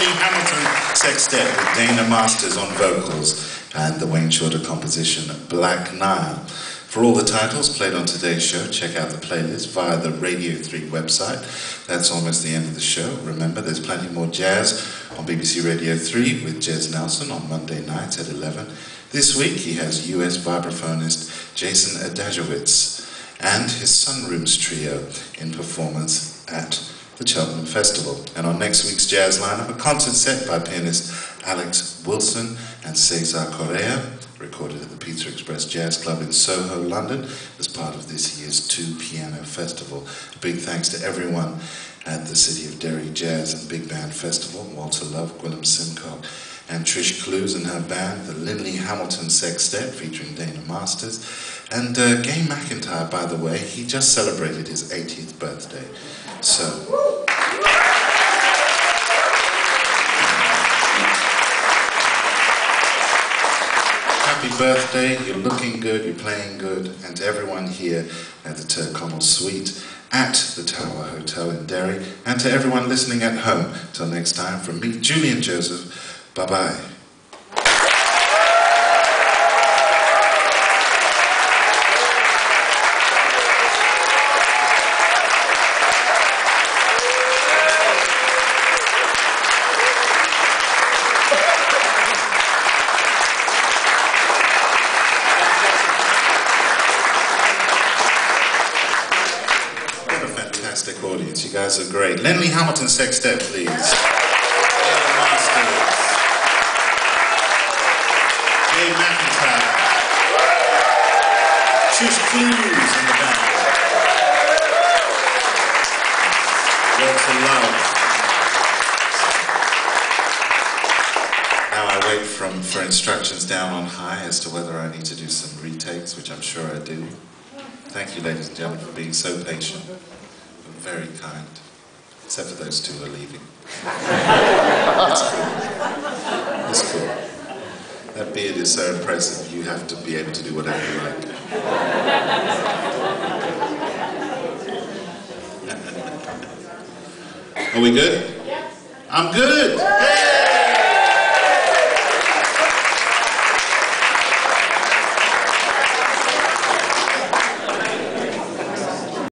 Linley Hamilton Sextet with Dana Masters on vocals and the Wayne Shorter composition Black Nile. For all the titles played on today's show, check out the playlist via the Radio 3 website. That's almost the end of the show. Remember, there's plenty more jazz on BBC Radio 3 with Jez Nelson on Monday nights at 11. This week he has US vibraphonist Jason Adasiewicz and his Sunrooms trio in performance at the Cheltenham Festival. And on next week's jazz lineup, a concert set by pianist Alex Wilson and Cesar Correa, recorded at the Pizza Express Jazz Club in Soho, London, as part of this year's Two Piano Festival. A big thanks to everyone at the City of Derry Jazz and Big Band Festival, Walter Love, Gwilym Simcock, and Trish Clowes and her band, the Linley Hamilton Sextet, featuring Dana Masters. And Gay McIntyre, by the way, he just celebrated his 80th birthday. So... happy birthday, you're looking good, you're playing good, and to everyone here at the Turconnell Suite at the Tower Hotel in Derry, and to everyone listening at home. Till next time, from me, Julian Joseph, bye-bye. Audience, you guys are great. Linley Hamilton Sextet, please. Dana Masters. Gay McIntyre. Trish Clowes in the band. Walter Love. Now I wait for instructions down on high as to whether I need to do some retakes, which I'm sure I do. Thank you, ladies and gentlemen, for being so patient. Very kind, except for those two who are leaving. It's cool. It's cool. That beard is so impressive, you have to be able to do whatever you like. Are we good? Yes. I'm good! Yay!